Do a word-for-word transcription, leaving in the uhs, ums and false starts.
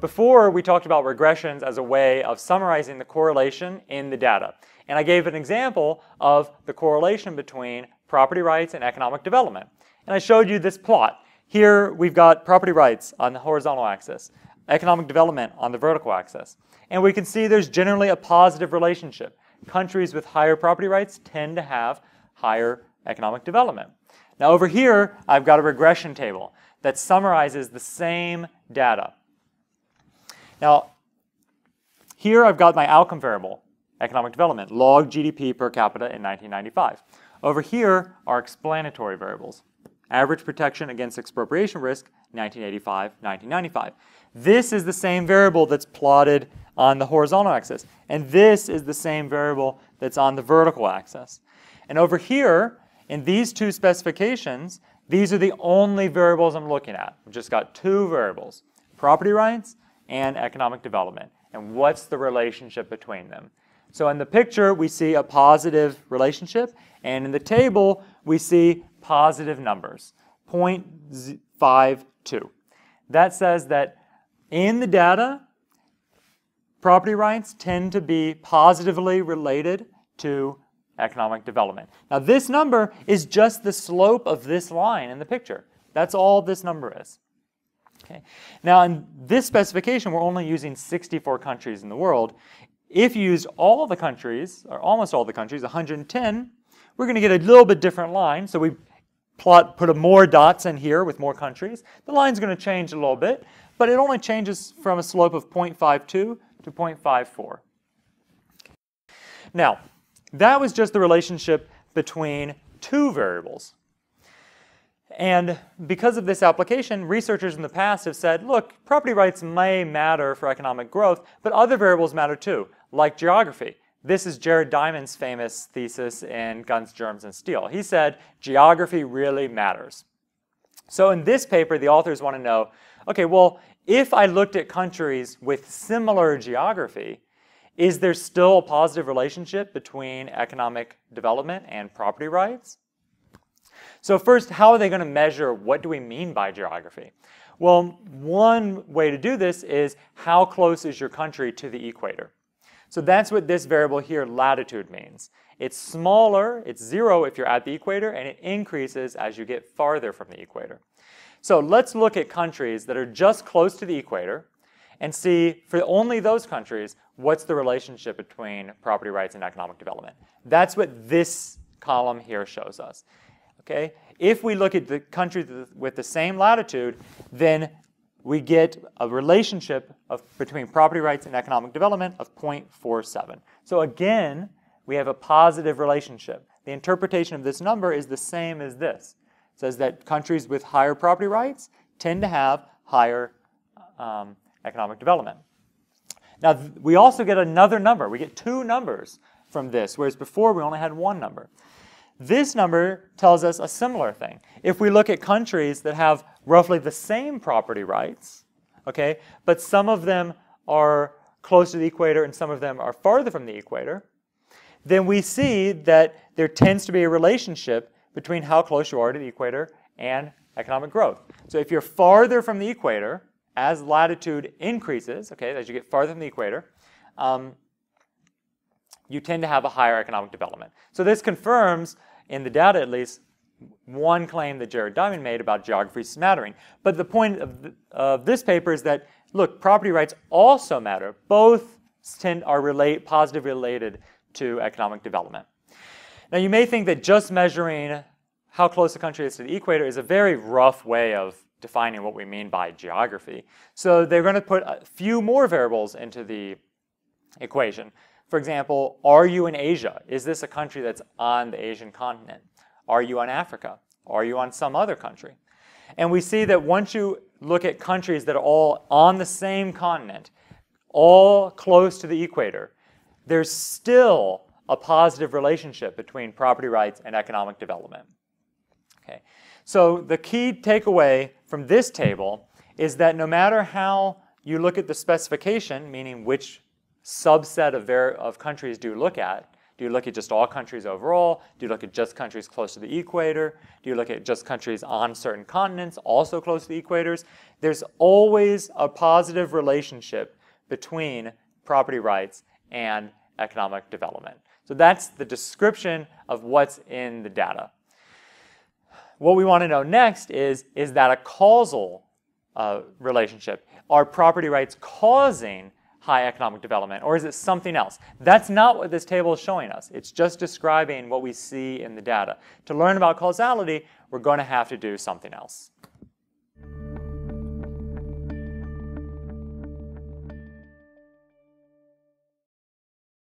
Before, we talked about regressions as a way of summarizing the correlation in the data. And I gave an example of the correlation between property rights and economic development. And I showed you this plot. Here we've got property rights on the horizontal axis, economic development on the vertical axis. And we can see there's generally a positive relationship. Countries with higher property rights tend to have higher economic development. Now over here, I've got a regression table that summarizes the same data. Now, here I've got my outcome variable, economic development, log G D P per capita in nineteen ninety-five. Over here are explanatory variables, average protection against expropriation risk, nineteen eighty-five to nineteen ninety-five. This is the same variable that's plotted on the horizontal axis, and this is the same variable that's on the vertical axis. And over here, in these two specifications, these are the only variables I'm looking at. We've just got two variables, property rights and economic development, and what's the relationship between them. So in the picture, we see a positive relationship, and in the table, we see positive numbers, zero point five two. That says that in the data, property rights tend to be positively related to economic development. Now this number is just the slope of this line in the picture. That's all this number is. Okay. Now in this specification, we're only using sixty-four countries in the world. If you use all the countries, or almost all the countries, one hundred ten, we're going to get a little bit different line. So we plot, put more dots in here with more countries. The line's going to change a little bit, but it only changes from a slope of zero point five two to zero point five four. Now, that was just the relationship between two variables. And because of this application, researchers in the past have said, look, property rights may matter for economic growth, but other variables matter too, like geography. This is Jared Diamond's famous thesis in Guns, Germs, and Steel. He said, geography really matters. So in this paper, the authors want to know, okay, well, if I looked at countries with similar geography, is there still a positive relationship between economic development and property rights? So first, how are they going to measure what do we mean by geography? Well, one way to do this is how close is your country to the equator? So that's what this variable here, latitude, means. It's smaller, it's zero if you're at the equator, and it increases as you get farther from the equator. So let's look at countries that are just close to the equator and see, for only those countries, what's the relationship between property rights and economic development. That's what this column here shows us. Okay? If we look at the countries with the same latitude, then we get a relationship of, between property rights and economic development of zero point four seven. So again, we have a positive relationship. The interpretation of this number is the same as this. It says that countries with higher property rights tend to have higher um, economic development. Now, we also get another number. We get two numbers from this, whereas before we only had one number. This number tells us a similar thing. If we look at countries that have roughly the same property rights, okay, but some of them are close to the equator and some of them are farther from the equator, then we see that there tends to be a relationship between how close you are to the equator and economic growth. So if you're farther from the equator, as latitude increases, okay, as you get farther from the equator, um, you tend to have a higher economic development. So this confirms, in the data at least, one claim that Jared Diamond made about geography mattering. But the point of, the, of this paper is that, look, property rights also matter. Both tend, are relate, positively related to economic development. Now, you may think that just measuring how close a country is to the equator is a very rough way of defining what we mean by geography. So they're going to put a few more variables into the equation. For example, are you in Asia? Is this a country that's on the Asian continent? Are you on Africa? Are you on some other country? And we see that once you look at countries that are all on the same continent, all close to the equator, there's still a positive relationship between property rights and economic development. Okay. So the key takeaway from this table is that no matter how you look at the specification, meaning which subset of, of countries do you look at, Do you look at just all countries overall? Do you look at just countries close to the equator? Do you look at just countries on certain continents, also close to the equators? There's always a positive relationship between property rights and economic development. So that's the description of what's in the data. What we want to know next is, is that a causal uh, relationship? Are property rights causing high economic development, or is it something else? That's not what this table is showing us. It's just describing what we see in the data. To learn about causality, we're going to have to do something else.